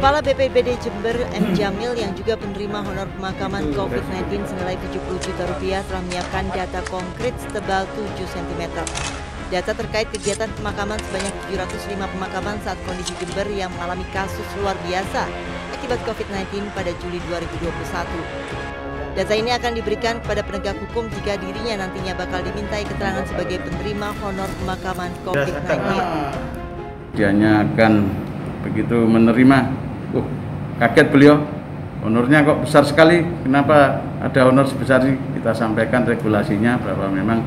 Kepala BPBD Jember, M. Jamil, yang juga penerima honor pemakaman COVID-19 senilai Rp70 juta telah menyiapkan data konkret setebal 7 cm. Data terkait kegiatan pemakaman sebanyak 705 pemakaman saat kondisi Jember yang mengalami kasus luar biasa akibat COVID-19 pada Juli 2021. Data ini akan diberikan kepada penegak hukum jika dirinya nantinya bakal dimintai keterangan sebagai penerima honor pemakaman COVID-19. Dianya akan begitu menerima, kaget beliau, honornya kok besar sekali, kenapa ada honor sebesar ini? Kita sampaikan regulasinya bahwa memang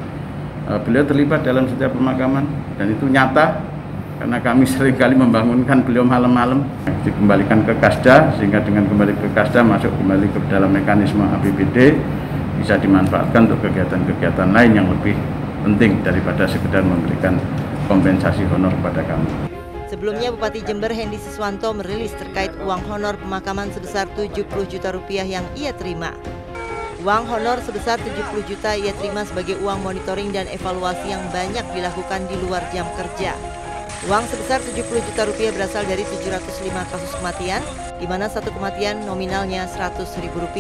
beliau terlibat dalam setiap pemakaman, dan itu nyata karena kami seringkali membangunkan beliau malam-malam. Dikembalikan ke KASDA, sehingga dengan kembali ke KASDA masuk kembali ke dalam mekanisme HBPD, bisa dimanfaatkan untuk kegiatan-kegiatan lain yang lebih penting daripada sekedar memberikan kompensasi honor kepada kami. Sebelumnya, Bupati Jember Hendi Siswanto merilis terkait uang honor pemakaman sebesar Rp70 juta yang ia terima. Uang honor sebesar Rp70 juta ia terima sebagai uang monitoring dan evaluasi yang banyak dilakukan di luar jam kerja. Uang sebesar Rp70 juta berasal dari 705 kasus kematian, di mana satu kematian nominalnya Rp100.000.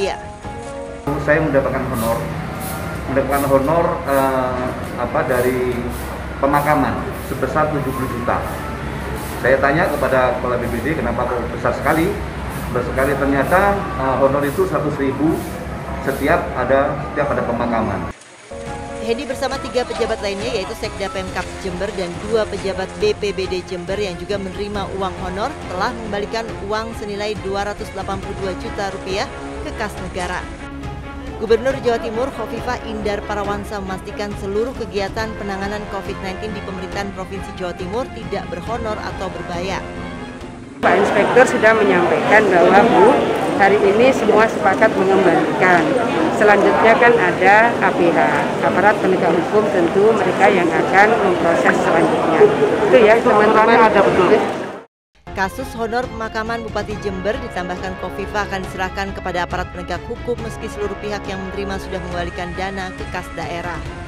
Saya mendapatkan honor dari pemakaman sebesar Rp70 juta. Saya tanya kepada Kepala BPD kenapa kok besar sekali. Ternyata honor itu 100.000 setiap ada pemakaman. Hendi bersama 3 pejabat lainnya, yaitu Sekda Pemkab Jember dan 2 pejabat BPBD Jember yang juga menerima uang honor, telah mengembalikan uang senilai Rp282 juta ke kas negara. Gubernur Jawa Timur Khofifah Indar Parawansa memastikan seluruh kegiatan penanganan COVID-19 di pemerintahan Provinsi Jawa Timur tidak berhonor atau berbayar. Pak Inspektur sudah menyampaikan bahwa Bu, hari ini semua sepakat mengembalikan. Selanjutnya kan ada APH, aparat penegak hukum, tentu mereka yang akan memproses selanjutnya. Itu ya teman-teman, ada betul. Kasus honor pemakaman Bupati Jember ditambahkan Khofifah akan diserahkan kepada aparat penegak hukum meski seluruh pihak yang menerima sudah mengembalikan dana ke kas daerah.